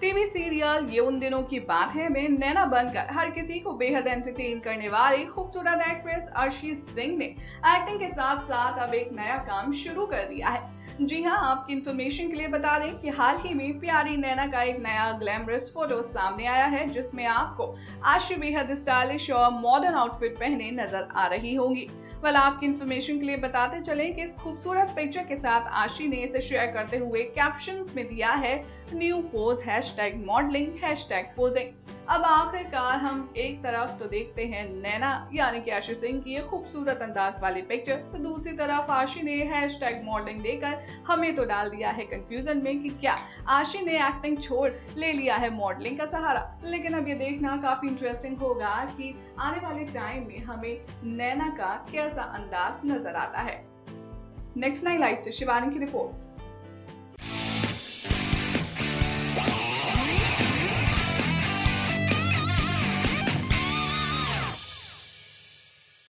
TV serial ये उन दिनों की बात है में नैना बनकर हर किसी को बेहद एंटरटेन करने वाली खूबसूरत एक्ट्रेस आशी सिंह ने एक्टिंग के साथ साथ अब एक नया काम शुरू कर दिया है। जी हां, आपकी इन्फॉर्मेशन के लिए बता दें कि हाल ही में प्यारी नैना का एक नया ग्लैमरस फोटो सामने आया है, जिसमें आपको आशी बेहद स्टाइलिश और मॉडर्न आउटफिट पहने नजर आ रही होंगी। वाल आपकी इन्फॉर्मेशन के लिए बताते चलें कि इस खूबसूरत पिक्चर के साथ आशी ने इसे शेयर करते हुए कैप्शंस में दिया है न्यू पोज #मॉडलिंग #पोजिंग। अब आखिरकार हम एक तरफ तो देखते हैं नैना यानी कि आशी सिंह की ये खूबसूरत अंदाज वाली पिक्चर, तो दूसरी तरफ आशी ने #मॉडलिंग देकर हमें तो डाल दिया है कंफ्यूजन में कि क्या आशी ने एक्टिंग छोड़ ले लिया है मॉडलिंग का सहारा। लेकिन अब ये देखना काफी इंटरेस्टिंग होगा कि आने वाले टाइम में हमें नैना का कैसा अंदाज नजर आता है। Next9Life से शिवानी की रिपोर्ट।